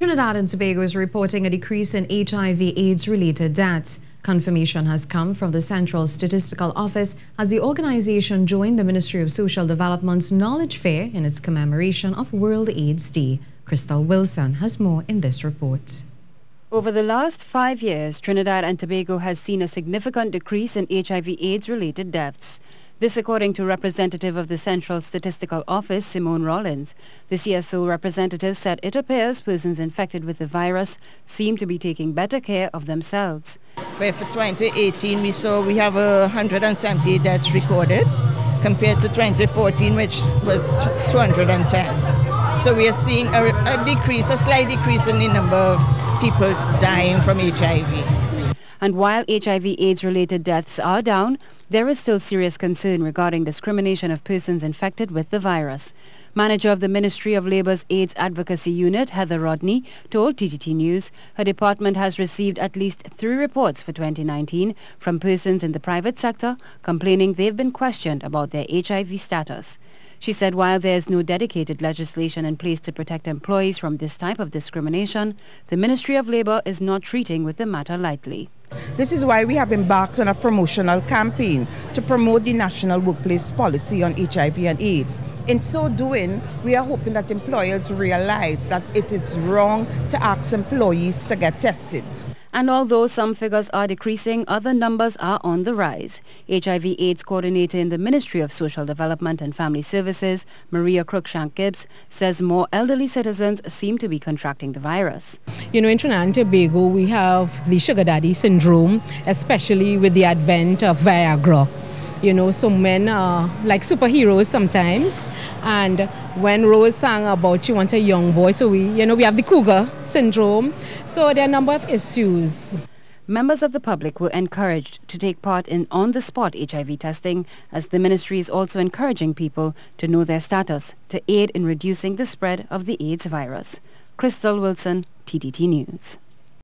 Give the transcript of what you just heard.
Trinidad and Tobago is reporting a decrease in HIV/AIDS related deaths. Confirmation has come from the Central Statistical Office as the organization joined the Ministry of Social Development's Knowledge Fair in its commemoration of World AIDS Day. Khrystal Wilson has more in this report. Over the last 5 years, Trinidad and Tobago has seen a significant decrease in HIV/AIDS related deaths. This according to representative of the Central Statistical Office, Simone Rawlins. The CSO representative said it appears persons infected with the virus seem to be taking better care of themselves. For 2018, we have 170 deaths recorded compared to 2014, which was 210. So we are seeing a slight decrease in the number of people dying from HIV. And while HIV/AIDS related deaths are down, there is still serious concern regarding discrimination of persons infected with the virus. Manager of the Ministry of Labour's AIDS Advocacy Unit, Heather Rodney, told TTT News her department has received at least 3 reports for 2019 from persons in the private sector complaining they've been questioned about their HIV status. She said while there is no dedicated legislation in place to protect employees from this type of discrimination, the Ministry of Labour is not treating with the matter lightly. This is why we have embarked on a promotional campaign to promote the national workplace policy on HIV and AIDS. In so doing, we are hoping that employers realize that it is wrong to ask employees to get tested. And although some figures are decreasing, other numbers are on the rise. HIV/AIDS coordinator in the Ministry of Social Development and Family Services, Maria Cruikshank-Gibbs, says more elderly citizens seem to be contracting the virus. You know, in Trinidad and Tobago, we have the sugar daddy syndrome, especially with the advent of Viagra. You know, so men are like superheroes sometimes. And when Rose sang about she wants a young boy, so we have the cougar syndrome. So there are a number of issues. Members of the public were encouraged to take part in on-the-spot HIV testing, as the ministry is also encouraging people to know their status to aid in reducing the spread of the AIDS virus. Khrystal Wilson, TTT News.